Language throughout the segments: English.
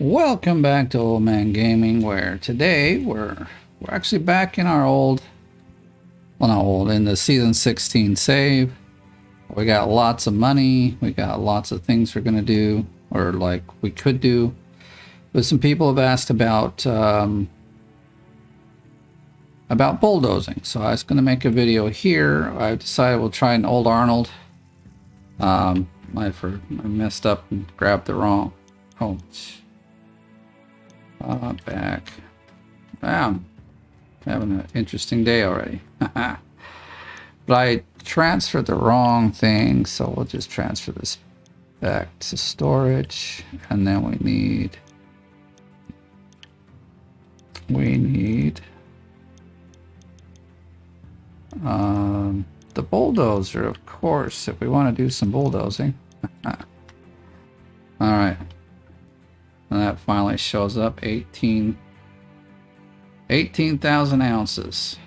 Welcome back to Oldman Gaming, where today we're actually back in our in the season 16 save. We got lots of money, we got lots of things we're gonna do, or like we could do. But some people have asked about bulldozing, so I was gonna make a video here. I decided we'll try an old Arnold. I messed up and grabbed the wrong. Oh. Back. Wow, having an interesting day already. But I transferred the wrong thing, so we'll just transfer this back to storage, and then we need the bulldozer, of course, if we want to do some bulldozing. All right. And that finally shows up, 18,000 ounces.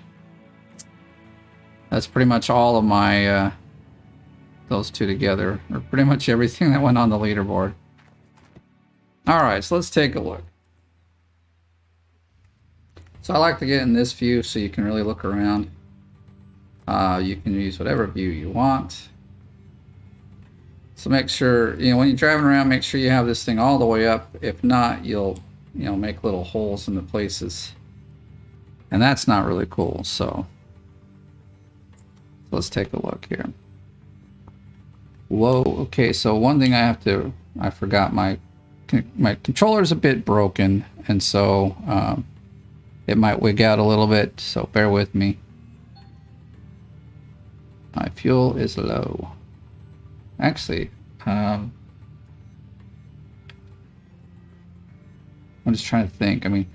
That's pretty much all of my, those two together, or pretty much everything that went on the leaderboard. All right, so let's take a look. So I like to get in this view so you can really look around. You can use whatever view you want. So make sure, you know, when you're driving around, make sure you have this thing all the way up. If not, you'll, you know, make little holes in the places. And that's not really cool, so. Let's take a look here. Whoa, okay, so one thing I forgot, my controller's a bit broken, and so it might wig out a little bit, so bear with me. My fuel is low. Actually, I'm just trying to think. I mean,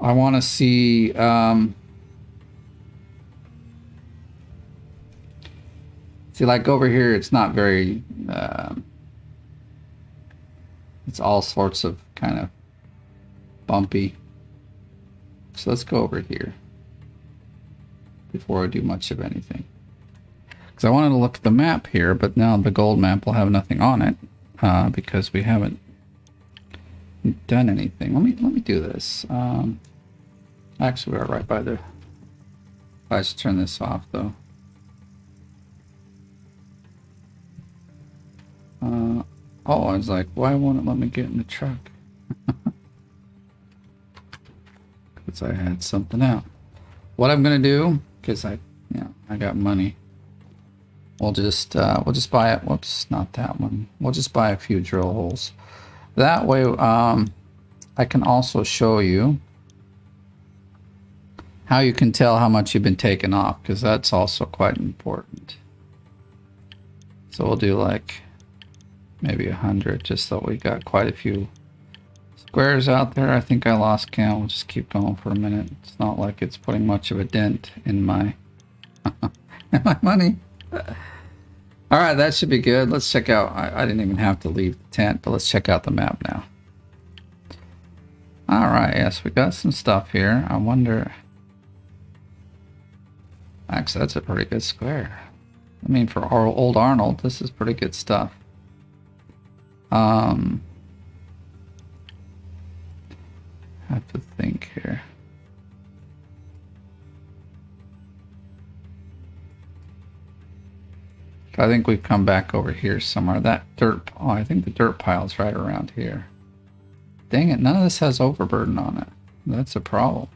I want to see, like over here, it's not very, it's all sorts of kind of bumpy. So let's go over here before I do much of anything. I wanted to look at the map here, but now the gold map will have nothing on it because we haven't done anything. Let me do this. Actually, we're right by the. I should turn this off though. Oh, I was like, why won't it let me get in the truck? Because I had something out. What I'm gonna do? Because I got money. We'll just buy it. Whoops, not that one. We'll just buy a few drill holes. That way, I can also show you how you can tell how much you've been taken off, because that's also quite important. So we'll do like maybe 100, just so we got quite a few squares out there. I think I lost count. We'll just keep going for a minute. It's not like it's putting much of a dent in my in my money. All right, that should be good. Let's check out. I didn't even have to leave the tent, but let's check out the map now. All right, yes, we got some stuff here. I wonder. Actually, that's a pretty good square. I mean, for our old Arnold, this is pretty good stuff. I have to think here. I think we've come back over here somewhere. That dirt, oh, I think the dirt pile's right around here. Dang it, none of this has overburden on it. That's a problem.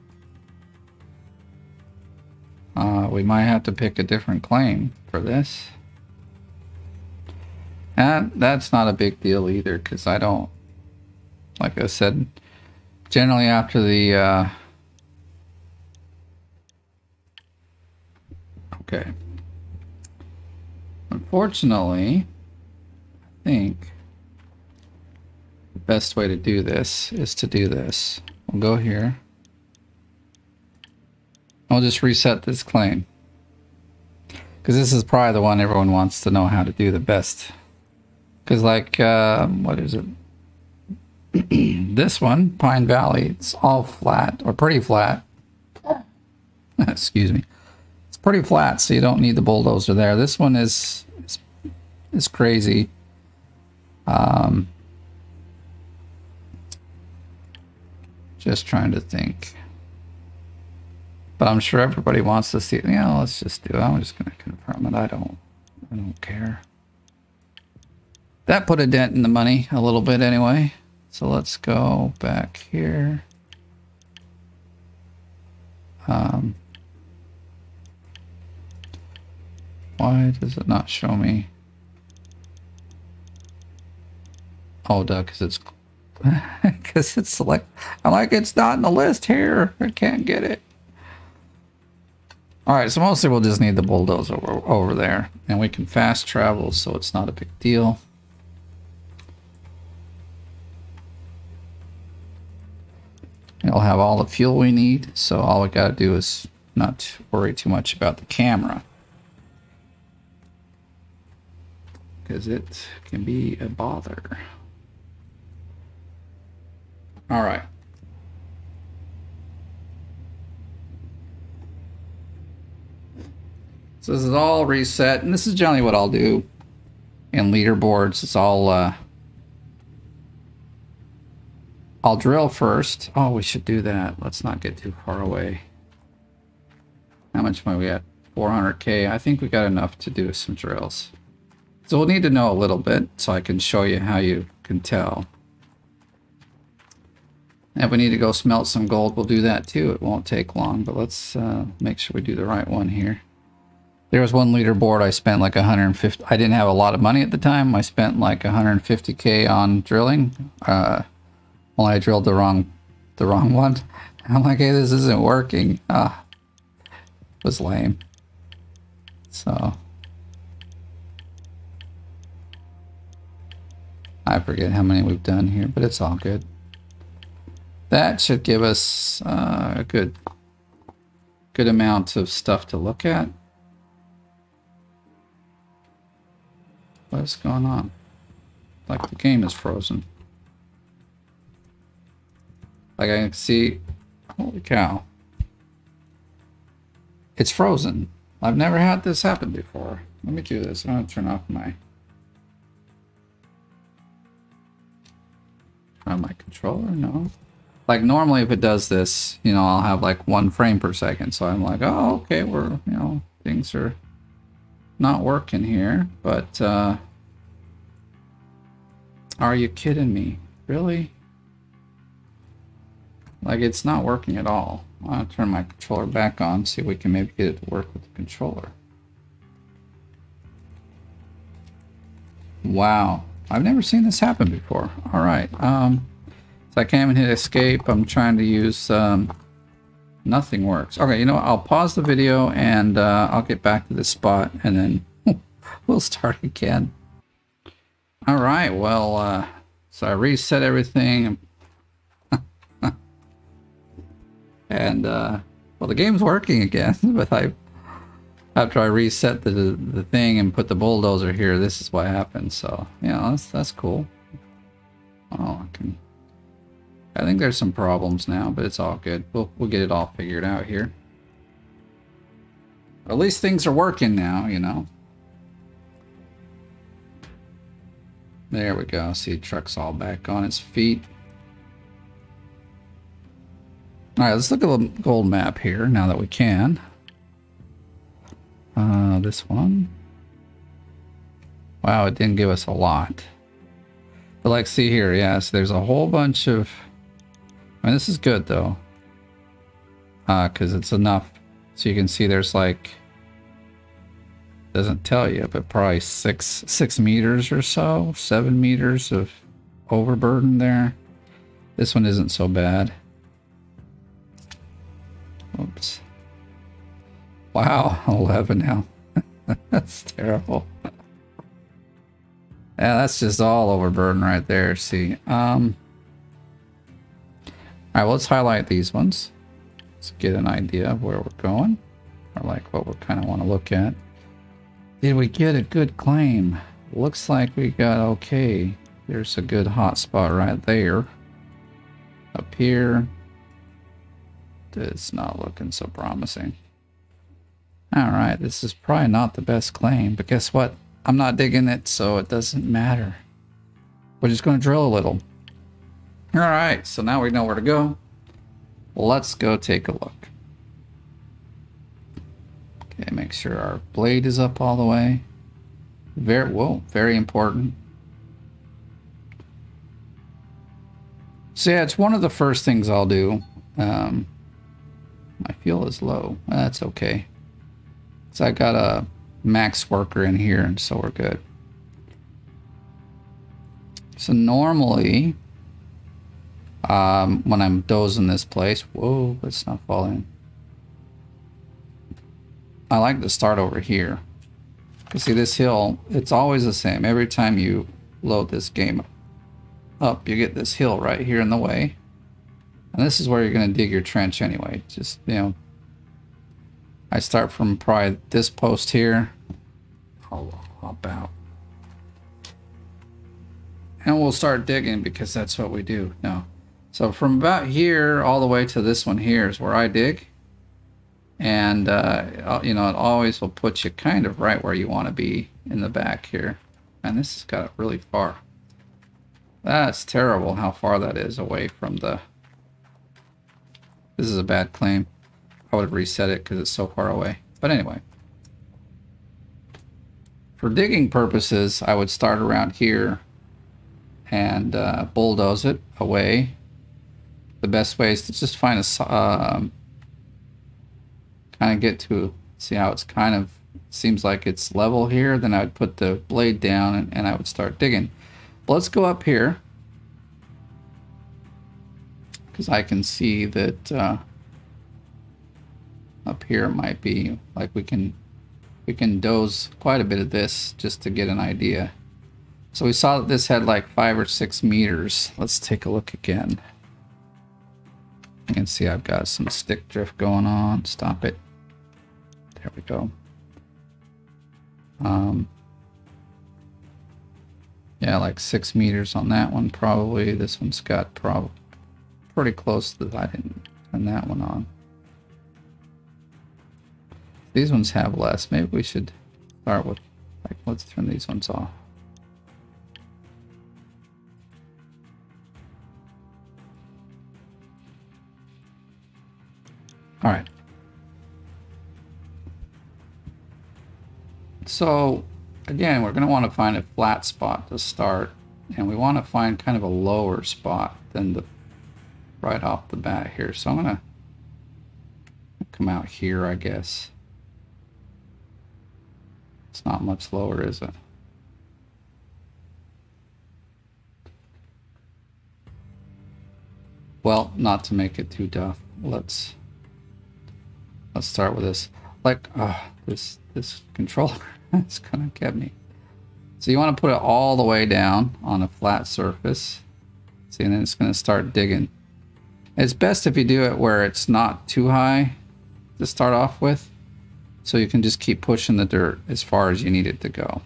We might have to pick a different claim for this. And that's not a big deal either, because I don't, like I said, generally after the, okay. Unfortunately, I think the best way to do this is to do this. We'll go here. I'll just reset this claim, because this is probably the one everyone wants to know how to do the best. Because like, what is it? This one, Pine Valley, it's all flat, or pretty flat. Excuse me. It's pretty flat, so you don't need the bulldozer there. This one is crazy. just trying to think. But I'm sure everybody wants to see it. Yeah, let's just do it. I'm just going to confirm it. I don't care. That put a dent in the money a little bit anyway. So let's go back here. Why does it not show me? Oh, duh, because it's select. I'm like, it's not in the list here. I can't get it. All right, so mostly we'll just need the bulldozer over there, and we can fast travel, so it's not a big deal. It'll have all the fuel we need, so all we gotta do is not worry too much about the camera, because it can be a bother. All right. So this is all reset, and this is generally what I'll do in leaderboards. It's all, I'll drill first. Oh, we should do that. Let's not get too far away. How much money we got? 400K. I think we got enough to do some drills. So we'll need to know a little bit so I can show you how you can tell. And if we need to go smelt some gold, we'll do that too. It won't take long, but let's make sure we do the right one here. There was one leaderboard I spent like 150. I didn't have a lot of money at the time. I spent like 150K on drilling. Well, I drilled the wrong one. I'm like, hey, this isn't working. Ah, it was lame. So I forget how many we've done here, but it's all good. That should give us a good amount of stuff to look at. What's going on? Like the game is frozen. Like I can see, holy cow. It's frozen. I've never had this happen before. Let me do this. I'm gonna turn off my controller, no. Like normally if it does this, you know, I'll have like 1 frame per second. So I'm like, oh, okay, we're, you know, things are not working here, but are you kidding me? Really? Like, it's not working at all. I'll turn my controller back on, see if we can maybe get it to work with the controller. Wow. I've never seen this happen before. All right. So I came and hit escape. I'm trying to use... nothing works. Okay, you know what? I'll pause the video and I'll get back to this spot and then we'll start again. All right. Well, so I reset everything. And well, the game's working again, but after I reset the thing and put the bulldozer here, this is what happened. So yeah, that's cool. Oh, I think there's some problems now, but it's all good. We'll get it all figured out here. At least things are working now, you know. There we go. See, truck's all back on its feet. All right, let's look at the gold map here now that we can. This one. Wow, it didn't give us a lot. But like, see here, yeah, so there's a whole bunch of... I mean, this is good though, because it's enough. So you can see there's like... Doesn't tell you, but probably six meters or so, 7 meters of overburden there. This one isn't so bad. Oops. Wow, 11 now. That's terrible. Yeah, that's just all overburden right there. See. All right, well, let's highlight these ones. Let's get an idea of where we're going, or like what we kind of want to look at. Did we get a good claim? Looks like we got okay. There's a good hot spot right there. Up here. It's not looking so promising. All right, this is probably not the best claim, but guess what? I'm not digging it, so it doesn't matter. We're just going to drill a little. All right, so now we know where to go. Let's go take a look. Okay, make sure our blade is up all the way. Very important. So yeah, it's one of the first things I'll do. My fuel is low. That's okay. So I got a max worker in here, and so we're good. So normally, when I'm dozing this place, whoa, let's not fall in. I like to start over here. You see this hill, it's always the same. Every time you load this game up, you get this hill right here in the way. And this is where you're going to dig your trench anyway. Just, you know, I start from probably this post here. I'll hop out. And we'll start digging because that's what we do now. So from about here all the way to this one here is where I dig. And, you know, it always will put you kind of right where you want to be in the back here. And this has got it really far. That's terrible how far that is away from the... This is a bad claim. I would have reset it because it's so far away. But anyway. For digging purposes, I would start around here and bulldoze it away. The best way is to just find a kind of get to see how it's kind of seems like it's level here. Then I would put the blade down and I would start digging. But let's go up here because I can see that up here might be like we can doze quite a bit of this just to get an idea. So we saw that this had like 5 or 6 meters. Let's take a look again. You can see I've got some stick drift going on. Stop it. There we go. Yeah, like 6 meters on that one probably. This one's got probably pretty close to that. I didn't turn that one on. These ones have less. Maybe we should start with, like, let's turn these ones off. All right. So again, we're going to want to find a flat spot to start, and we want to find kind of a lower spot than the right off the bat here. So I'm going to come out here, I guess. It's not much lower, is it? Well, not to make it too tough. Let's start with this. Like, this controller, it's kind of kept me. So you want to put it all the way down on a flat surface. See, and then it's going to start digging. It's best if you do it where it's not too high to start off with. So you can just keep pushing the dirt as far as you need it to go.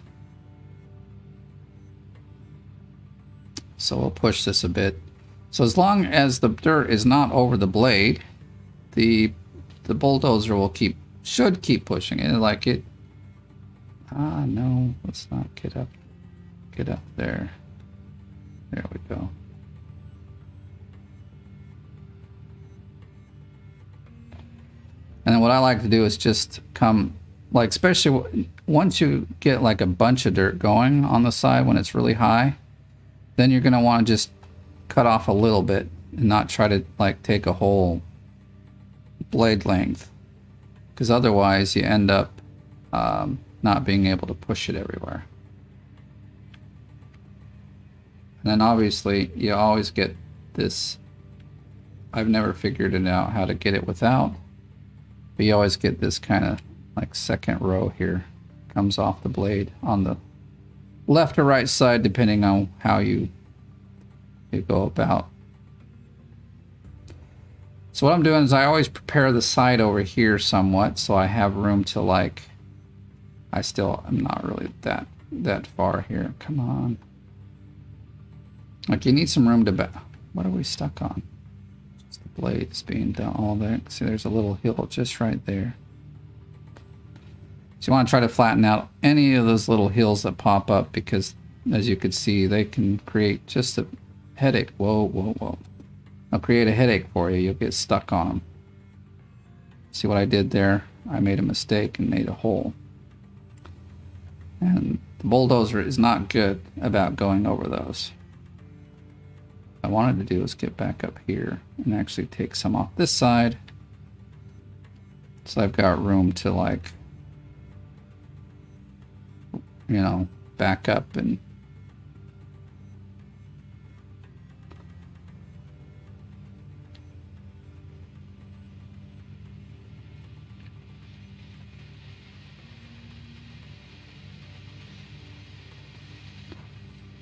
So we'll push this a bit. So as long as the dirt is not over the blade, the bulldozer will should keep pushing it like it. Ah, no, let's not get up there. There we go. And then what I like to do is just come, like, especially once you get like a bunch of dirt going on the side when it's really high, then you're going to want to just cut off a little bit and not try to like take a whole blade length, because otherwise you end up not being able to push it everywhere. And then obviously you always get this, I've never figured it out how to get it without, but you always get this kind of like second row here, comes off the blade on the left or right side depending on how you go about. So what I'm doing is I always prepare the side over here somewhat, so I have room to like, I'm not really that far here. Come on. Like, you need some room to what are we stuck on? Just the blades being down all there. See, there's a little hill just right there. So you want to try to flatten out any of those little hills that pop up, because as you could see, they can create just a headache. Whoa, whoa, whoa. I'll create a headache for you. You'll get stuck on them. See what I did there? I made a mistake and made a hole. And the bulldozer is not good about going over those. What I wanted to do is get back up here and actually take some off this side. So I've got room to, like, you know, back up and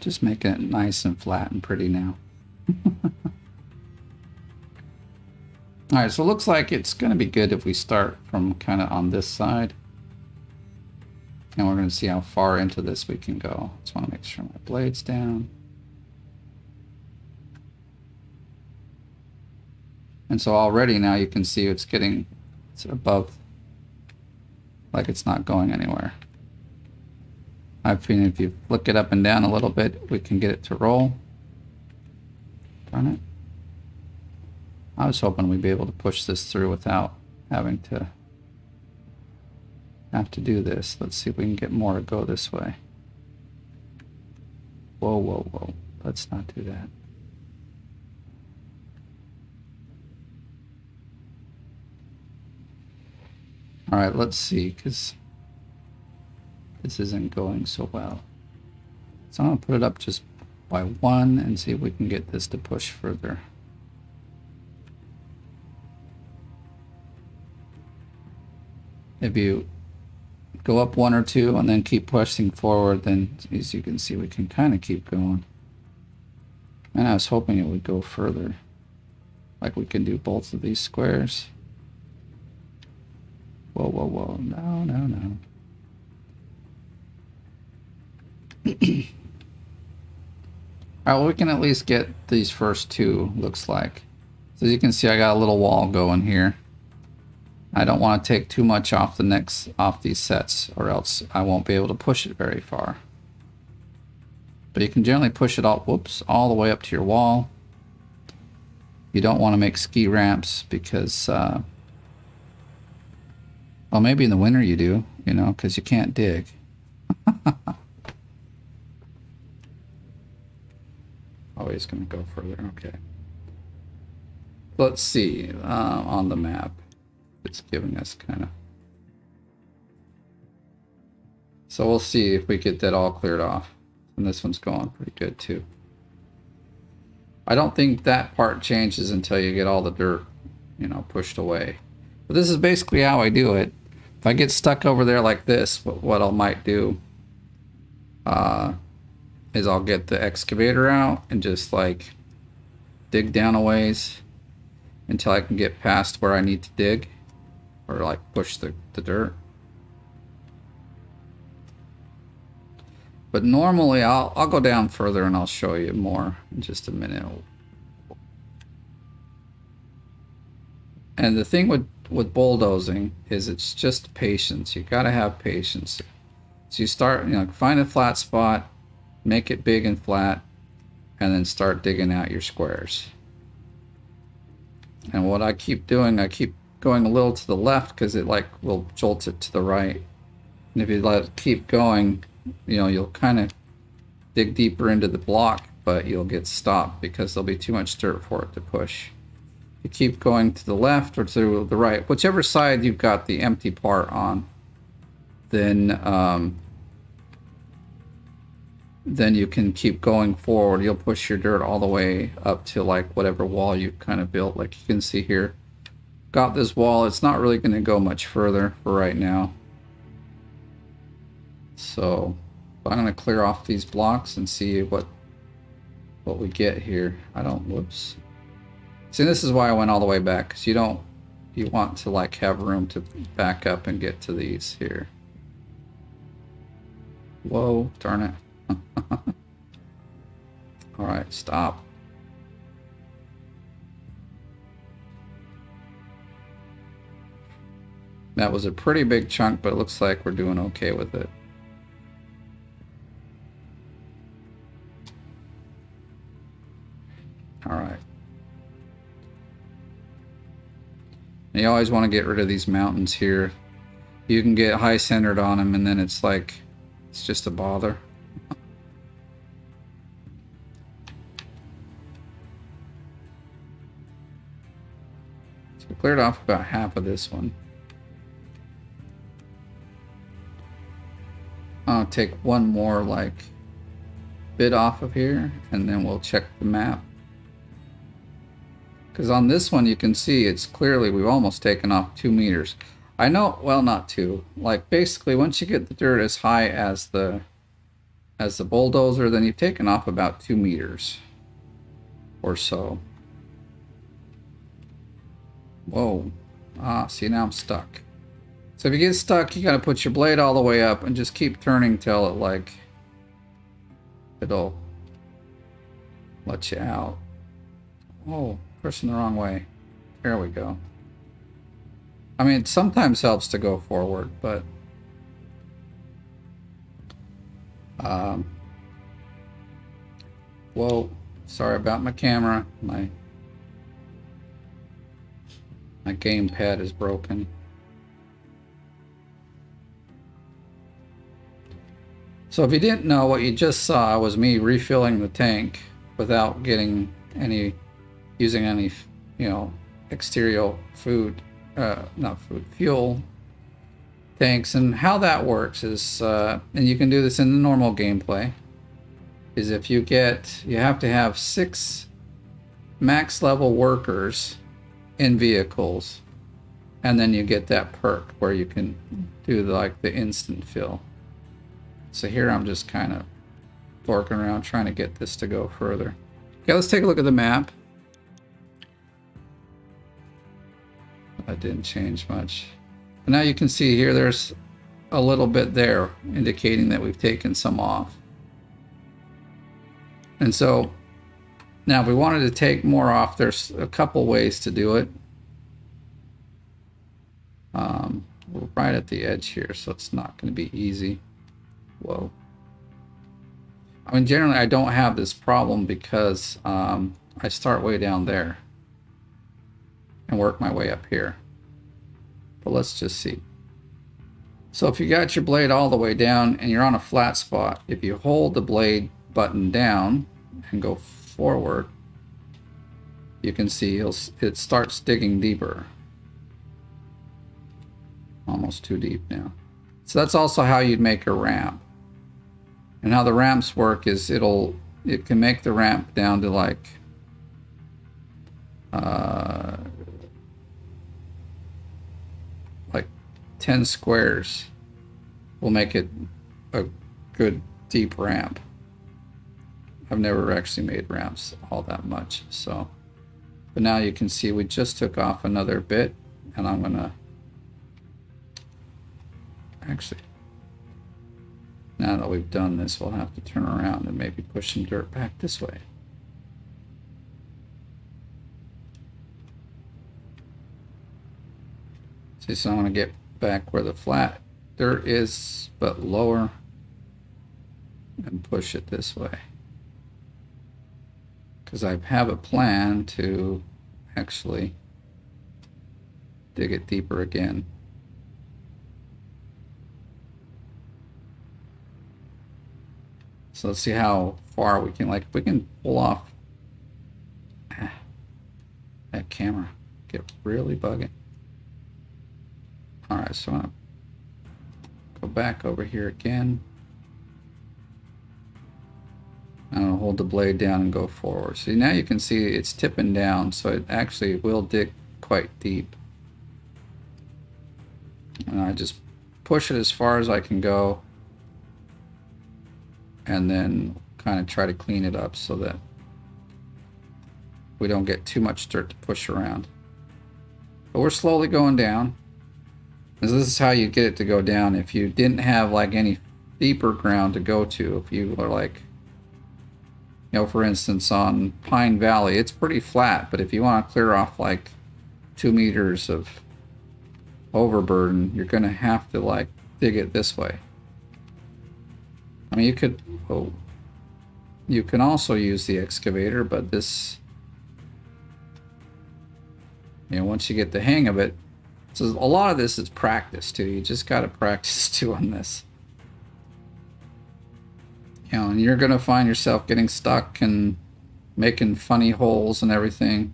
just making it nice and flat and pretty now. Alright, so it looks like it's going to be good if we start from kind of on this side. And we're going to see how far into this we can go. Just want to make sure my blade's down. And so already now you can see it's getting, it's above, like it's not going anywhere. I feel if you flick it up and down a little bit, we can get it to roll. Darn it. I was hoping we'd be able to push this through without having to do this. Let's see if we can get more to go this way. Whoa, whoa, whoa. Let's not do that. All right, let's see, because this isn't going so well. So I'm going to put it up just by one and see if we can get this to push further. If you go up one or two and then keep pushing forward, then as you can see, we can kind of keep going. And I was hoping it would go further. Like we can do both of these squares. Whoa, whoa, whoa. No, no, no. Alright, well, we can at least get these first two, looks like. So as you can see, I got a little wall going here. I don't want to take too much off the next, off these sets, or else I won't be able to push it very far. But you can generally push it all, whoops, all the way up to your wall. You don't want to make ski ramps because, well, maybe in the winter you do, you know, because you can't dig. Oh, he's going to go further. Okay. Let's see on the map. It's giving us kind of... So we'll see if we get that all cleared off. And this one's going pretty good too. I don't think that part changes until you get all the dirt, you know, pushed away. But this is basically how I do it. If I get stuck over there like this, what I might do... is I'll get the excavator out and just like dig down a ways until I can get past where I need to dig or like push the dirt. But normally I'll go down further and I'll show you more in just a minute. And the thing with bulldozing is it's just patience. You gotta have patience. So you start, you know, find a flat spot, make it big and flat, and then start digging out your squares. And what I keep doing, I keep going a little to the left because it like will jolt it to the right. And if you let it keep going, you know, you'll kind of dig deeper into the block, but you'll get stopped because there'll be too much dirt for it to push. You keep going to the left or to the right, whichever side you've got the empty part on, then you can keep going forward. You'll push your dirt all the way up to like whatever wall you kind of built. Like you can see here, got this wall. It's not really going to go much further for right now. So I'm going to clear off these blocks and see what we get here. I don't, whoops. See, this is why I went all the way back, because you don't, you want to like have room to back up and get to these here. Whoa, darn it. All right, stop. That was a pretty big chunk, but it looks like we're doing okay with it. All right. You always want to get rid of these mountains here. You can get high centered on them and then it's like, it's just a bother. So we cleared off about half of this one. I'll take one more like bit off of here and then we'll check the map. Because on this one you can see it's clearly we've almost taken off 2 meters. I know, well, not two. Like basically once you get the dirt as high as the bulldozer, then you've taken off about 2 meters or so. Whoa. Ah, see, now I'm stuck. So if you get stuck, you gotta put your blade all the way up and just keep turning till it like it'll let you out. Oh, pressing the wrong way. There we go. I mean, it sometimes helps to go forward, but whoa, sorry about my camera. My gamepad is broken. So if you didn't know, what you just saw was me refilling the tank without getting any, using any, you know, exterior food. Not food, fuel tanks. And how that works is, and you can do this in the normal gameplay, is if you get, you have to have 6 max level workers in vehicles, and then you get that perk where you can do like the instant fill. So here I'm just kind of forking around trying to get this to go further. Okay, let's take a look at the map. That didn't change much. But now you can see here there's a little bit there indicating that we've taken some off. And so now if we wanted to take more off, there's a couple ways to do it. We're right at the edge here, so it's not going to be easy. Whoa. I mean, generally I don't have this problem because I start way down there and work my way up here. But let's just see. So if you got your blade all the way down and you're on a flat spot, if you hold the blade button down and go forward, you can see it starts digging deeper. Almost too deep now. So that's also how you'd make a ramp. And how the ramps work is it can make the ramp down to like like 10 squares will make it a good deep ramp. I've never actually made ramps all that much, so. But now you can see we just took off another bit, and I'm gonna, actually, now that we've done this, we'll have to turn around and maybe push some dirt back this way. So I want to get back where the flat dirt is, but lower, and push it this way. Because I have a plan to actually dig it deeper again. So let's see how far we can, like, if we can pull off that camera. Get really bugging. All right, so I'm gonna go back over here again. I'm gonna hold the blade down and go forward. See, now you can see it's tipping down, so it actually will dig quite deep. And I just push it as far as I can go and then kind of try to clean it up so that we don't get too much dirt to push around. But we're slowly going down. This is how you get it to go down if you didn't have like any deeper ground to go to. If you were like, you know, for instance, on Pine Valley, it's pretty flat, but if you want to clear off like 2 meters of overburden, you're going to have to like dig it this way. I mean, you can also use the excavator, but this, you know, once you get the hang of it, So a lot of this is practice too. You just got to practice too on this. You know, and you're going to find yourself getting stuck and making funny holes and everything.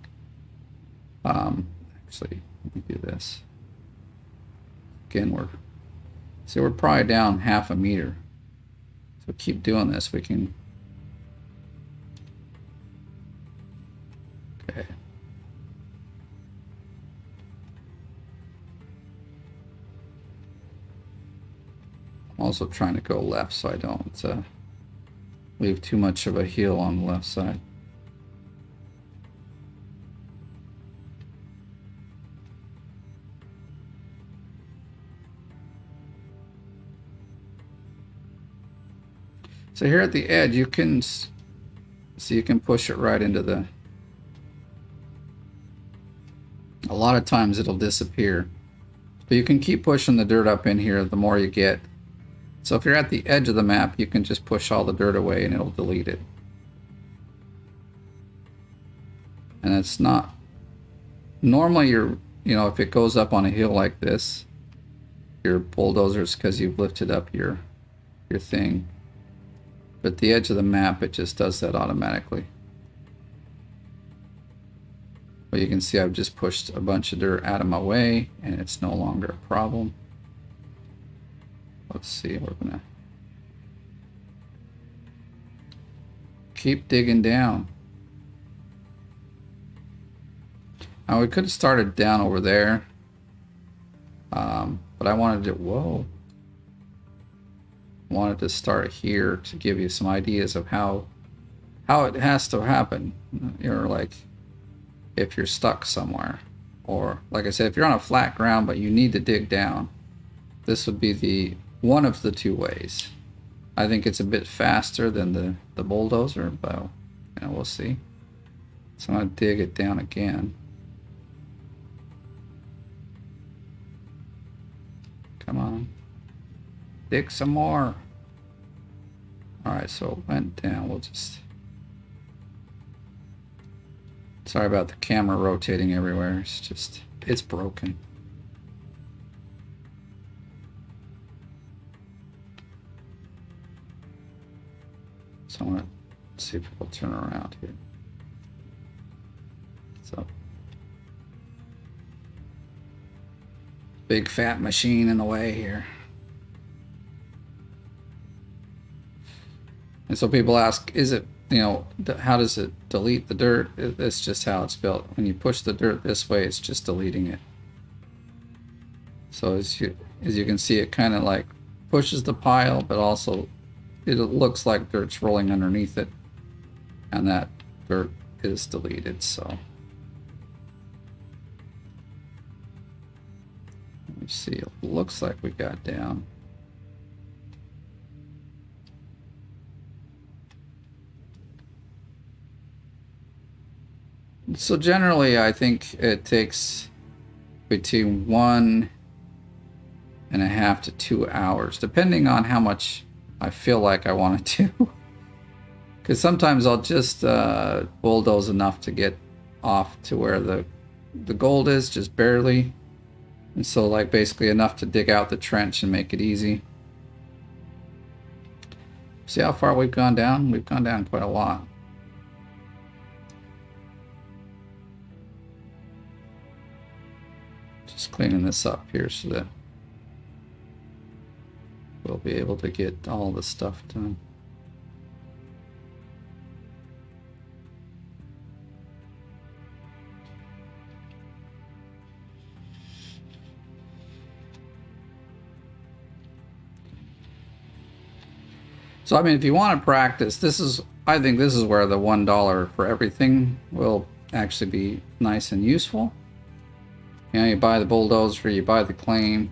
Actually, let me do this. Again, we're probably down 1/2 meter. So keep doing this. We can. Okay. I'm also trying to go left so I don't leave too much of a heel on the left side. So here at the edge, you can see, you can push it right into the, a lot of times it'll disappear, but you can keep pushing the dirt up in here the more you get. So if you're at the edge of the map, you can just push all the dirt away and it'll delete it. And it's not, normally you're, you know, if it goes up on a hill like this, your bulldozer's because you've lifted up your thing. But the edge of the map, it just does that automatically. But you can see I've just pushed a bunch of dirt out of my way and it's no longer a problem. Let's see, we're gonna keep digging down. Now we could have started down over there, but I wanted to, whoa. Wanted to start here to give you some ideas of how it has to happen. You're like, if you're stuck somewhere, or like I said, if you're on a flat ground but you need to dig down, this would be the one of the two ways. I think it's a bit faster than the bulldozer, but you know, we'll see. So I'm gonna dig it down again. Come on, dig some more. Alright, so it went down. We'll just... Sorry about the camera rotating everywhere. It's just... It's broken. So I'm going to see if it'll turn around here. So... Big fat machine in the way here. And so people ask, is it, you know, how does it delete the dirt? It's just how it's built. When you push the dirt this way, it's just deleting it. So as you can see, it kind of like pushes the pile, but also it looks like dirt's rolling underneath it. And that dirt is deleted, so. Let me see, it looks like we got down. So generally, I think it takes between 1.5 to 2 hours, depending on how much I feel like I want to do. Because sometimes I'll just bulldoze enough to get off to where the gold is, just barely. And so like basically enough to dig out the trench and make it easy. See how far we've gone down? We've gone down quite a lot. Just cleaning this up here so that we'll be able to get all the stuff done. So I mean, if you want to practice, this is, I think this is where the $1 for everything will actually be nice and useful. You know, you buy the bulldozer, you buy the claim,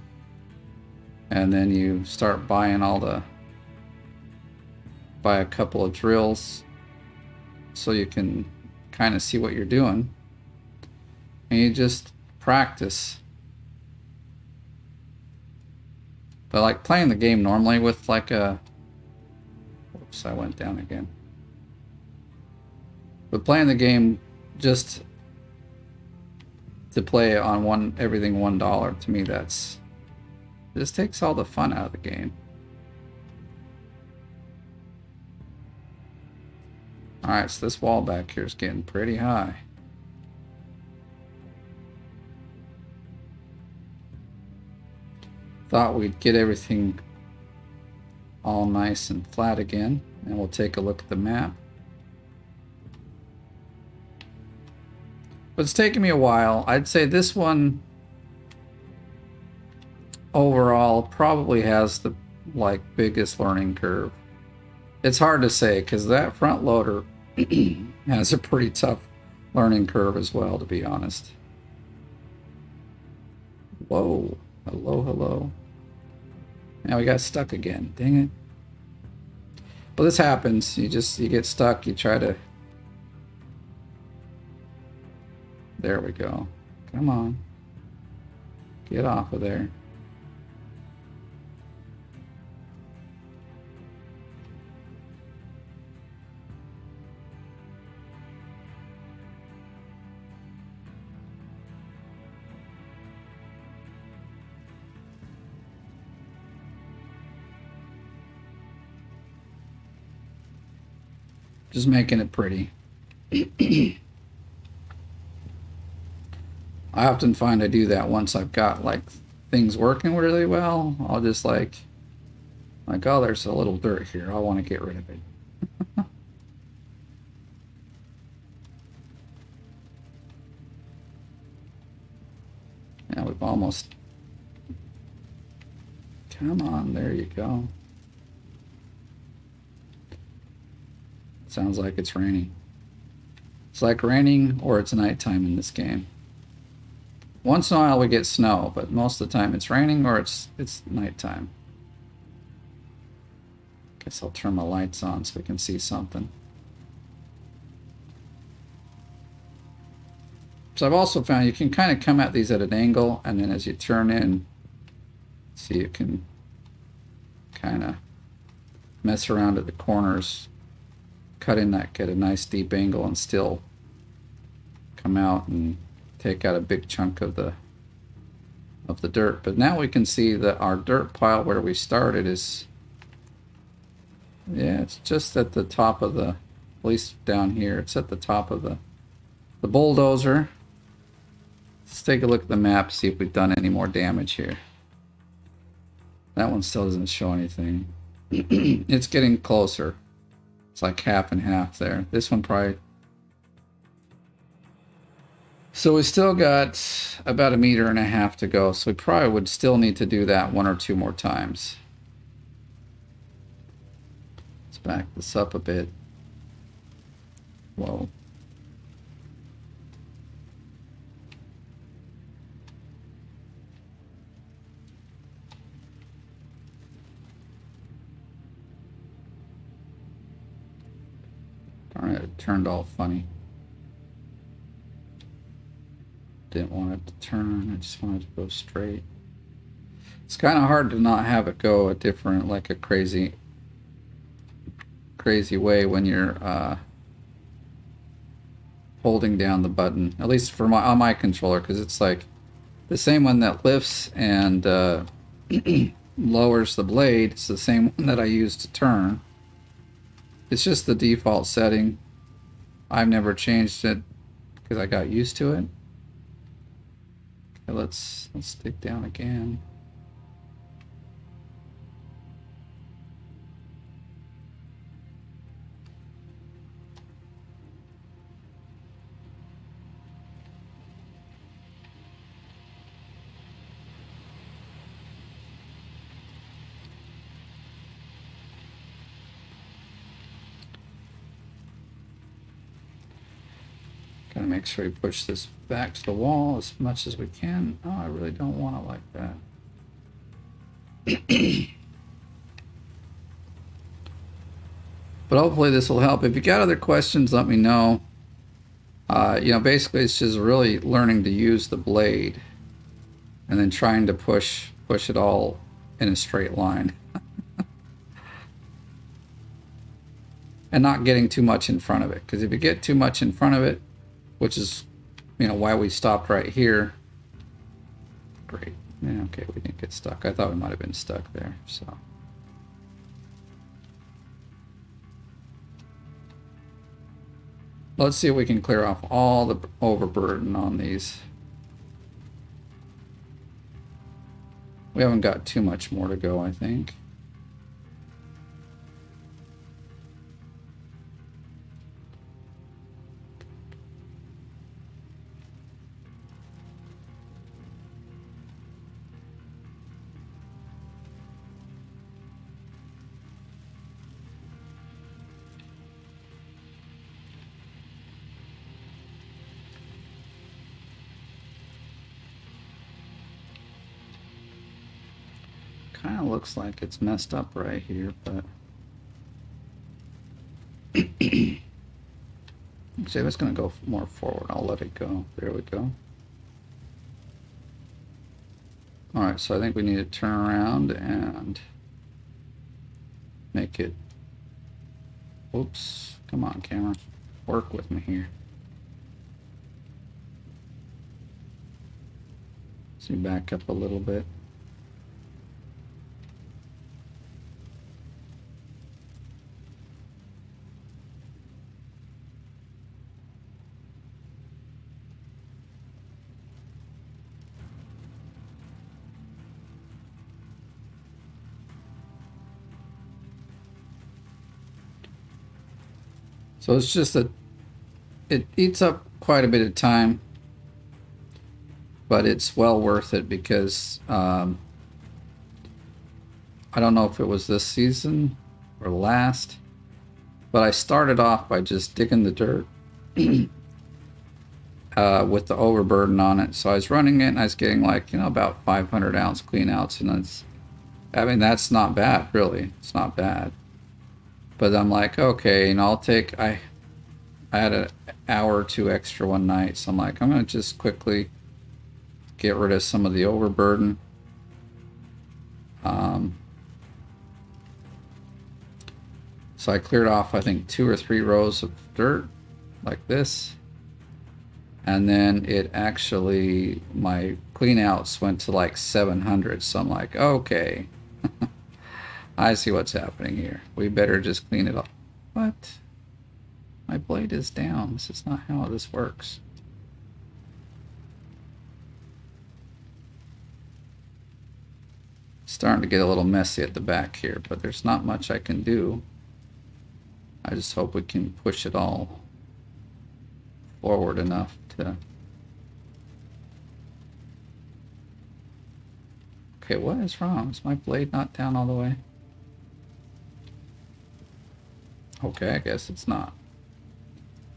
and then you start buying all the... buy a couple of drills so you can kind of see what you're doing. And you just practice. But like playing the game normally with like a... Oops, I went down again. But playing the game just... to play on everything $1. To me, that's just takes all the fun out of the game. All right, so this wall back here is getting pretty high. Thought we'd get everything all nice and flat again, and we'll take a look at the map. But it's taken me a while. I'd say this one overall probably has the biggest learning curve. It's hard to say because that front loader has a pretty tough learning curve as well, to be honest. Whoa. Hello, hello. Now we got stuck again. Dang it. But this happens. You get stuck. You try to... There we go. Come on. Get off of there. Just making it pretty. I often find I do that once I've got things working really well. I'll just oh, there's a little dirt here. I want to get rid of it. Now we've almost, come on, there you go. Sounds like it's raining. It's like raining or it's nighttime in this game. Once in a while we get snow, but most of the time it's raining or it's nighttime. Guess I'll turn my lights on so we can see something. So I've also found you can kind of come at these at an angle, and then as you turn in, see, you can kind of mess around at the corners. Cut in that, get a nice deep angle, and still come out and take out a big chunk of the dirt. But now we can see that our dirt pile where we started is, yeah, it's just at the top of the, at least down here, it's at the top of the bulldozer. Let's take a look at the map, see if we've done any more damage here. That one still doesn't show anything. It's getting closer. It's like half and half there. This one probably... So we still got about 1.5 meters to go, so we probably would still need to do that 1 or 2 more times. Let's back this up a bit. Whoa. It turned all funny. Didn't want it to turn. I just wanted to go straight. It's kind of hard to not have it go a different, a crazy way when you're holding down the button. At least for my on my controller, because it's the same one that lifts and lowers the blade. It's the same one that I use to turn. It's just the default setting. I've never changed it because I got used to it. Okay, let's dig down again. Gotta make sure we push this back to the wall as much as we can. Oh, I really don't want it like that. But hopefully this will help. If you got other questions, let me know. You know, basically it's just really learning to use the blade and then trying to push it all in a straight line. And not getting too much in front of it. Because if you get too much in front of it, which is you know, why we stopped right here. Great. Yeah, okay, we didn't get stuck. I thought we might have been stuck there, so. Let's see if we can clear off all the overburden on these. We haven't got too much more to go, I think. Kind of looks like it's messed up right here, but see if it's going to go more forward. I'll let it go. There we go. All right, so I think we need to turn around and make it. Oops! Come on, camera, work with me here. So back up a little bit. So it's just that it eats up quite a bit of time, but it's well worth it because I don't know if it was this season or last, but I started off by just digging the dirt with the overburden on it. So I was running it and I was getting like, you know, about 500 ounce clean outs, and that's, I mean, that's not bad, really. It's not bad. But I'm like, okay, and I'll take, I had an hour or two extra one night, so I'm like, I'm going to just quickly get rid of some of the overburden. So I cleared off, I think, 2 or 3 rows of dirt like this. And then it actually, my cleanouts went to like 700, so I'm like, okay. I see what's happening here. We better just clean it up. What? My blade is down. This is not how this works. It's starting to get a little messy at the back here, but there's not much I can do. I just hope we can push it all forward enough to... Okay, what is wrong? Is my blade not down all the way? Okay, I guess it's not.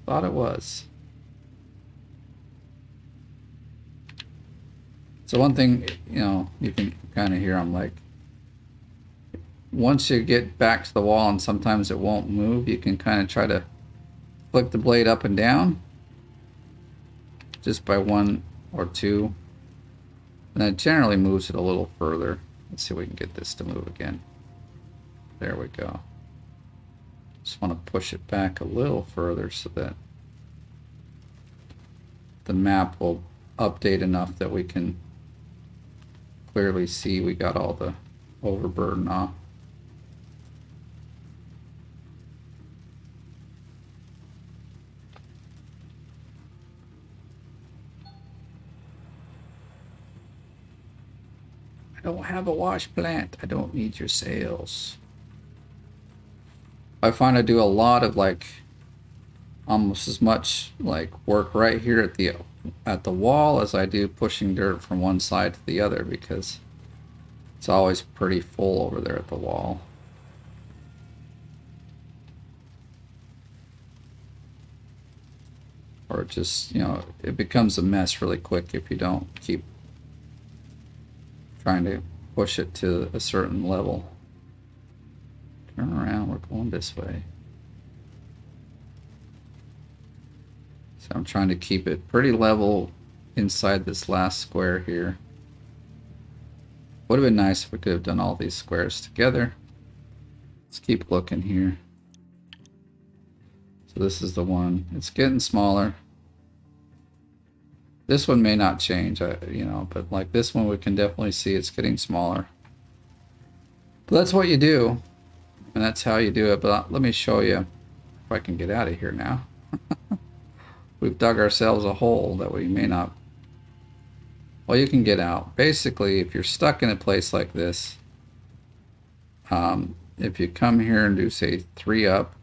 Thought it was. So one thing, you know, you can kind of hear, I'm like, once you get back to the wall and sometimes it won't move, you can kind of try to flick the blade up and down just by 1 or 2. And that generally moves it a little further. Let's see if we can get this to move again. There we go. Just want to push it back a little further so that the map will update enough that we can clearly see we got all the overburden off. I don't have a wash plant. I don't need your sails. I find I do a lot of like almost as much like work right here at the wall as I do pushing dirt from one side to the other, because it's always pretty full over there at the wall. Or just, you know, it becomes a mess really quick if you don't keep trying to push it to a certain level. Turn around, we're going this way. So I'm trying to keep it pretty level inside this last square here. Would have been nice if we could have done all these squares together. Let's keep looking here. So this is the one. It's getting smaller. This one may not change, you know, but like this one we can definitely see it's getting smaller. But that's what you do, and that's how you do it. But let me show you if I can get out of here now. We've dug ourselves a hole that we may not... Well, you can get out. Basically, if you're stuck in a place like this, if you come here and do, say, 3 up,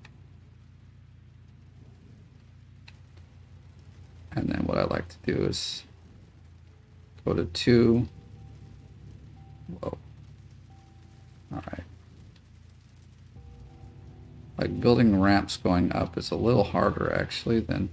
and then what I like to do is go to 2. Whoa. All right. Like building ramps going up is a little harder actually than...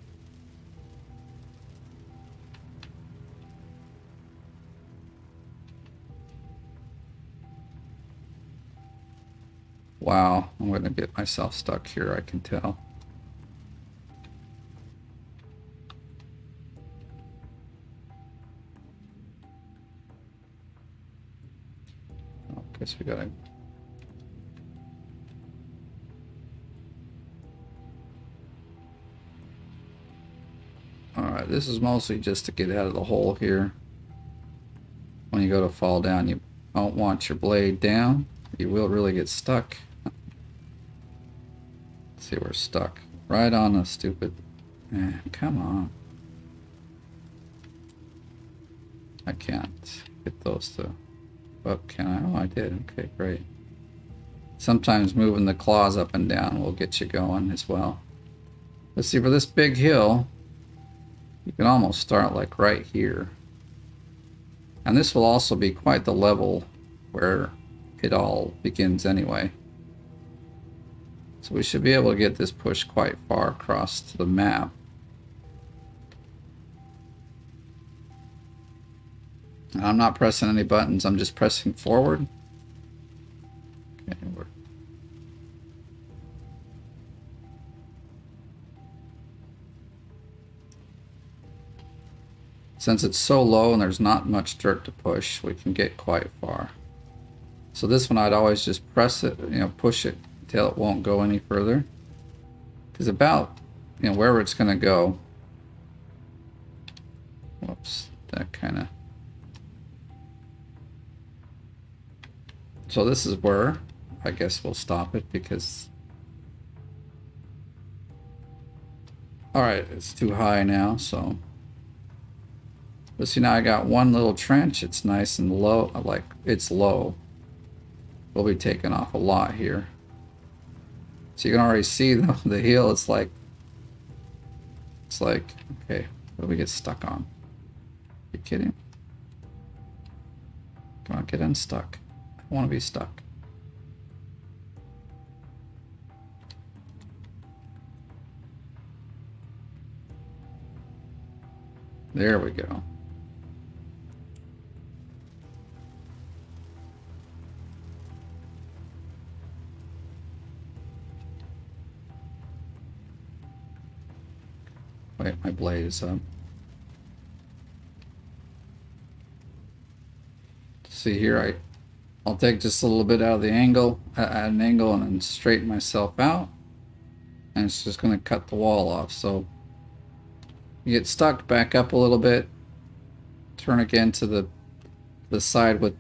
Wow, I'm going to get myself stuck here, I can tell. Guess we gotta... Alright, this is mostly just to get out of the hole here. When you go to fall down, you don't want your blade down. You will really get stuck. Let's see, we're stuck. Right on a stupid... come on. I can't get those to... Oh, can I? Oh, I did. Okay, great. Sometimes moving the claws up and down will get you going as well. Let's see, for this big hill, you can almost start like right here. And this will also be quite the level where it all begins anyway. So we should be able to get this pushed quite far across the map. And I'm not pressing any buttons, I'm just pressing forward. Okay, we're... Since it's so low and there's not much dirt to push, we can get quite far. So this one I'd always just press it, you know, push it until it won't go any further. Because about, you know, wherever it's going to go... Whoops, that kind of... So this is where I guess we'll stop it because... Alright, it's too high now, so... But see, now I got one little trench. It's nice and low. Like, it's low. We'll be taking off a lot here. So you can already see the hill. It's like... It's like... Okay, what do we get stuck on? Are you kidding? Come on, get unstuck. I want to be stuck. There we go. Wait, my blade is up. See here, I'll take just a little bit out of the angle, at an angle, and then straighten myself out. And it's just going to cut the wall off. So you get stuck, back up a little bit, turn again to the side with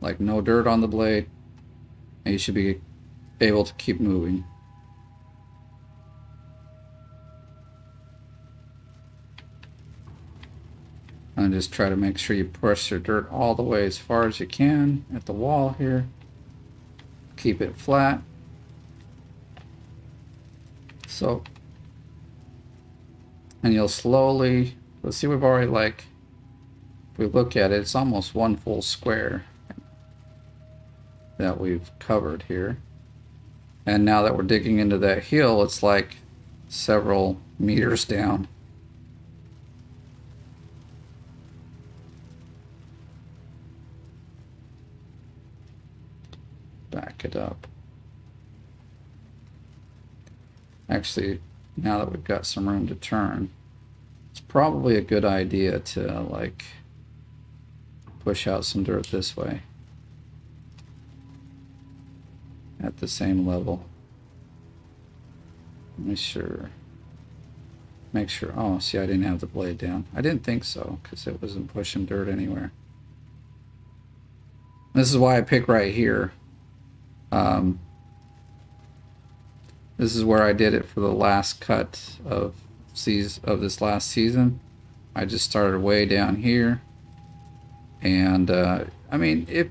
like no dirt on the blade, and you should be able to keep moving. And just try to make sure you push your dirt all the way as far as you can at the wall here. Keep it flat. So, and you'll slowly, let's see, we've already like, if we look at it, it's almost one full square that we've covered here. And now that we're digging into that hill, it's like several meters down. Back it up. Actually, now that we've got some room to turn, it's probably a good idea to like push out some dirt this way at the same level. Let me sure. Make sure. Oh, see, I didn't have the blade down. I didn't think so, because it wasn't pushing dirt anywhere. This is why I pick right here. This is where I did it for the last cut of this last season. I just started way down here. And, I mean, if,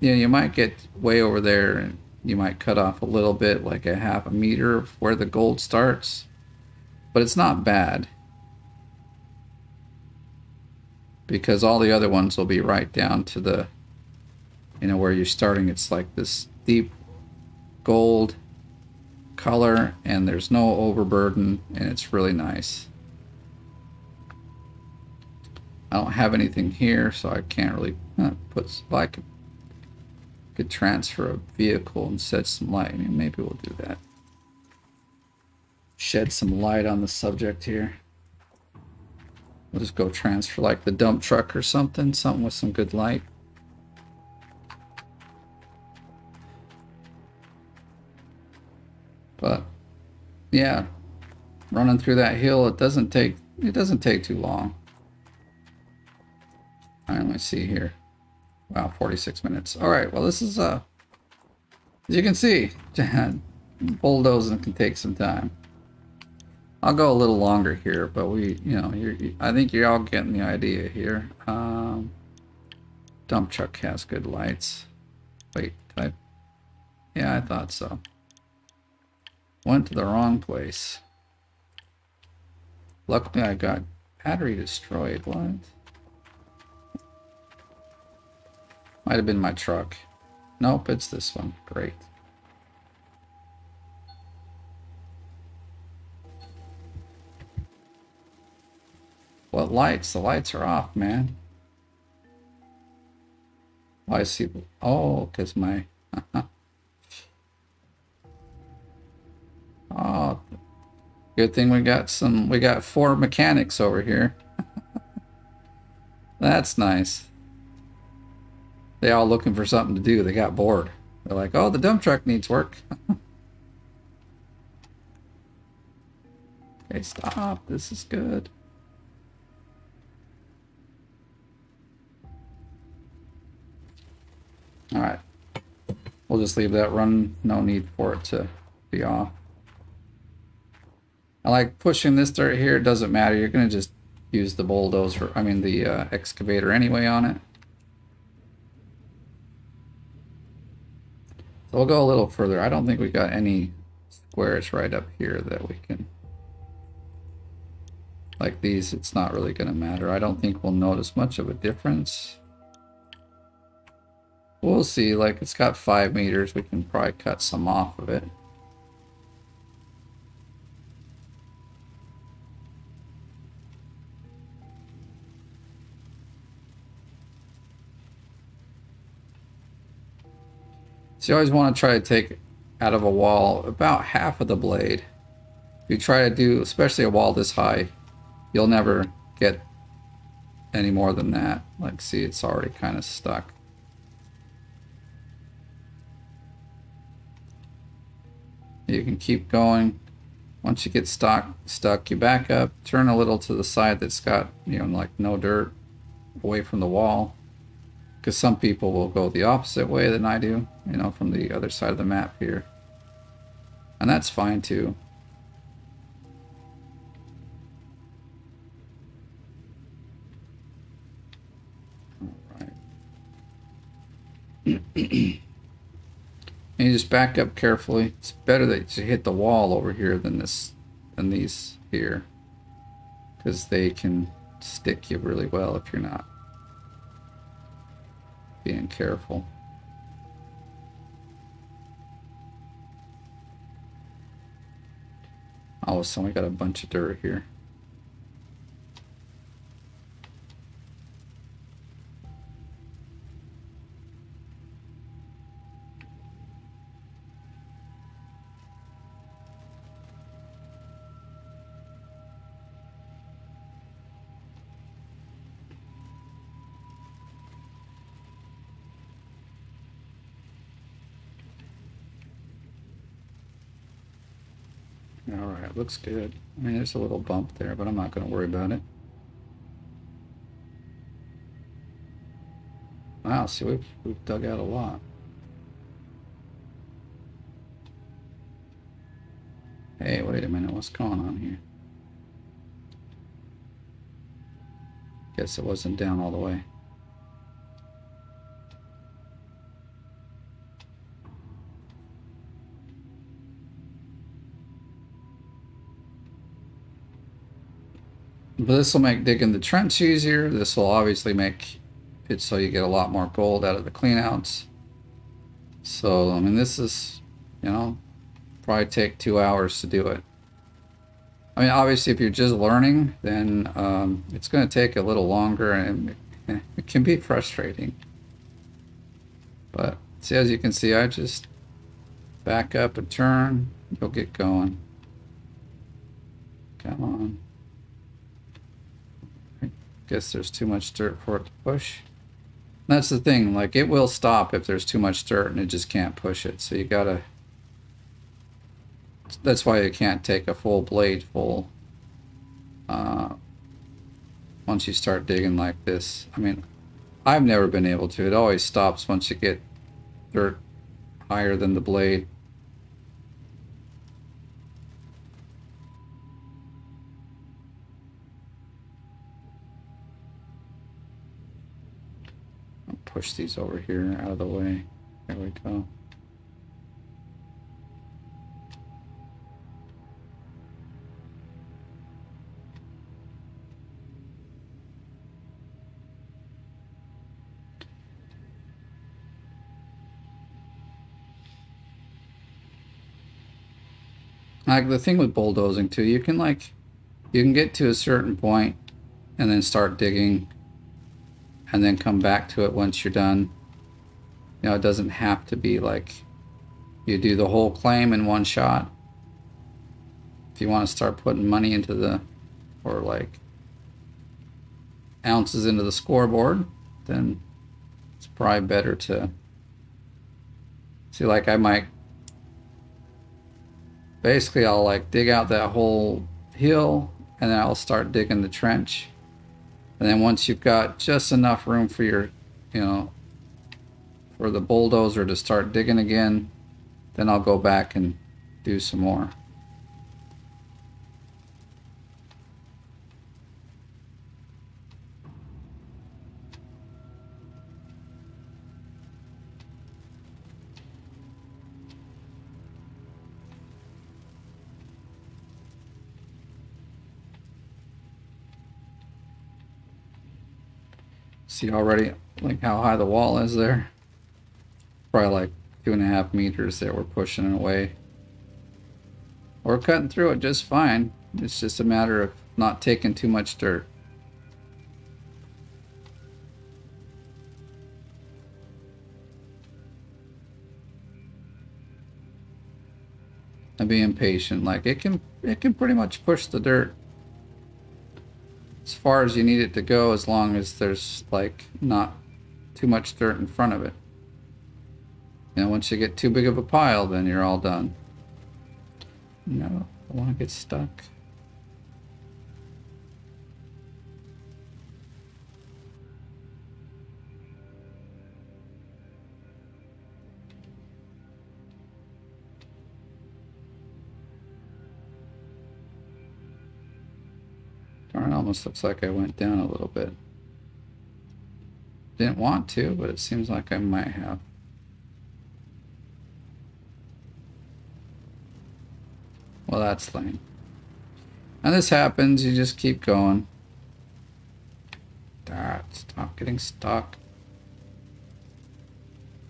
you know, you might get way over there and you might cut off a little bit, like a half a meter of where the gold starts. But it's not bad, because all the other ones will be right down to the, you know, where you're starting. It's like this deep gold color and there's no overburden, and it's really nice. I don't have anything here, so I can't really put, like, could transfer a vehicle and shed some light. I mean, maybe we'll do that. Shed some light on the subject here. We'll just go transfer like the dump truck or something, something with some good light. But yeah, running through that hill, it doesn't take too long. All right, let me see here. Wow, 46 minutes. All right, well, this is, as you can see, bulldozing can take some time. I'll go a little longer here, but we, you know, I think you're all getting the idea here. Dump truck has good lights. Wait, did I? Yeah, I thought so. Went to the wrong place. Luckily, I got battery destroyed. What? Might have been my truck. Nope, it's this one. Great. What lights? The lights are off, man. Why see? Oh, because my... Oh, good thing we got some... We got four mechanics over here. That's nice. They all looking for something to do. They got bored. They're like, oh, the dump truck needs work. Okay, stop. This is good. All right. We'll just leave that running. No need for it to be off. I like pushing this dirt here. It doesn't matter. You're going to just use the bulldozer, I mean the excavator anyway on it. So we'll go a little further. I don't think we got any squares right up here that we can, like these, it's not really going to matter. I don't think we'll notice much of a difference. We'll see. Like, it's got 5 meters. We can probably cut some off of it. So you always want to try to take out of a wall about half of the blade. If you try to do, especially a wall this high, you'll never get any more than that. Like, see, it's already kind of stuck. You can keep going. Once you get stuck, you back up, turn a little to the side that's got, you know, like no dirt, away from the wall. Because some people will go the opposite way than I do, you know, from the other side of the map here. And that's fine too. All right. And you just back up carefully. It's better that you hit the wall over here than this, than these here, because they can stick you really well if you're not being careful. All of a sudden we got a bunch of dirt here. All right, looks good. I mean, there's a little bump there, but I'm not going to worry about it. Wow, see, we've dug out a lot. Hey, wait a minute, what's going on here? Guess it wasn't down all the way. But this will make digging the trench easier. This will obviously make it so you get a lot more gold out of the cleanouts. So, I mean, this is, you know, probably take 2 hours to do it. I mean, obviously, if you're just learning, then it's going to take a little longer, and it can be frustrating. But see, as you can see, I just back up and turn. You'll get going. Come on. Guess there's too much dirt for it to push. And that's the thing, like, it will stop if there's too much dirt and it just can't push it. So you gotta, that's why you can't take a full blade full once you start digging like this. I mean, I've never been able to. It always stops once you get dirt higher than the blade. Push these over here out of the way. There we go. Like, the thing with bulldozing too, you can, like, you can get to a certain point and then start digging, and then come back to it once you're done. You know, it doesn't have to be like you do the whole claim in one shot. If you want to start putting money into the, or like ounces into the scoreboard, then it's probably better to see, like, I might, basically I'll like dig out that whole hill and then I'll start digging the trench. And then once you've got just enough room for your, you know, for the bulldozer to start digging again, then I'll go back and do some more. See already, like, how high the wall is there? Probably like 2.5 meters that we're pushing it away. We're cutting through it just fine. It's just a matter of not taking too much dirt. And being patient, like, it can pretty much push the dirt as far as you need it to go, as long as there's, like, not too much dirt in front of it. And once you get too big of a pile, then you're all done. No, I want to get stuck. Almost looks like I went down a little bit. Didn't want to, but it seems like I might have. Well, that's lame. And this happens, you just keep going. Stop getting stuck.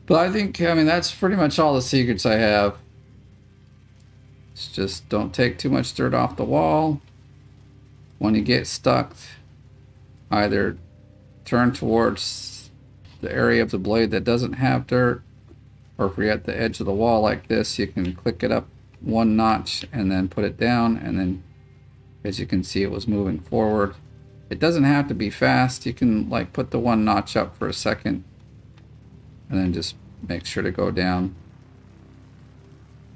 But I think, I mean, that's pretty much all the secrets I have. It's just don't take too much dirt off the wall. When you get stuck, either turn towards the area of the blade that doesn't have dirt, or if you're at the edge of the wall like this, you can click it up one notch and then put it down, and then, as you can see, it was moving forward. It doesn't have to be fast. You can, like, put the one notch up for a second and then just make sure to go down.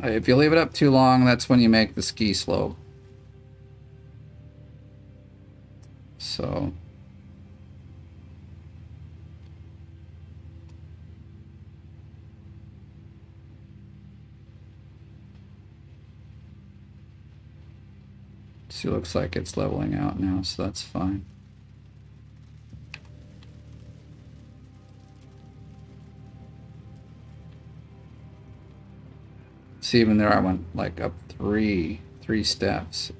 If you leave it up too long, that's when you make the ski slope. So... see, looks like it's leveling out now, so that's fine. See, even there I went like up three steps.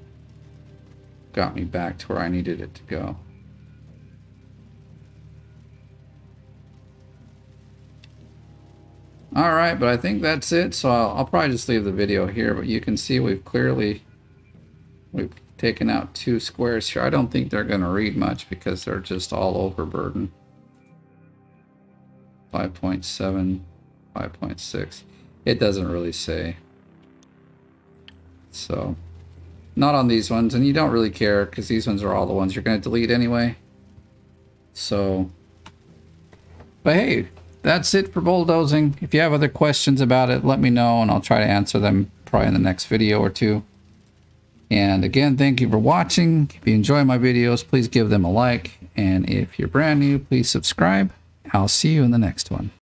Got me back to where I needed it to go. All right, but I think that's it, so I'll probably just leave the video here, but you can see we've clearly... we've taken out two squares here. I don't think they're going to read much because they're just all overburdened. 5.7, 5.6. It doesn't really say. So, not on these ones. And you don't really care because these ones are all the ones you're going to delete anyway. So, but hey, that's it for bulldozing. If you have other questions about it, let me know and I'll try to answer them probably in the next video or two. And again, thank you for watching. If you enjoy my videos, please give them a like. And if you're brand new, please subscribe. I'll see you in the next one.